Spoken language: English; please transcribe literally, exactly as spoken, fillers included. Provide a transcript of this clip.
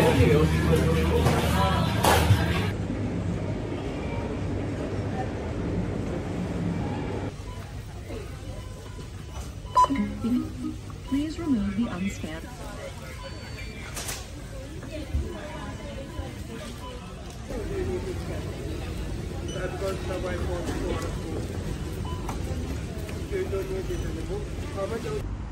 Please remove the unspent. That's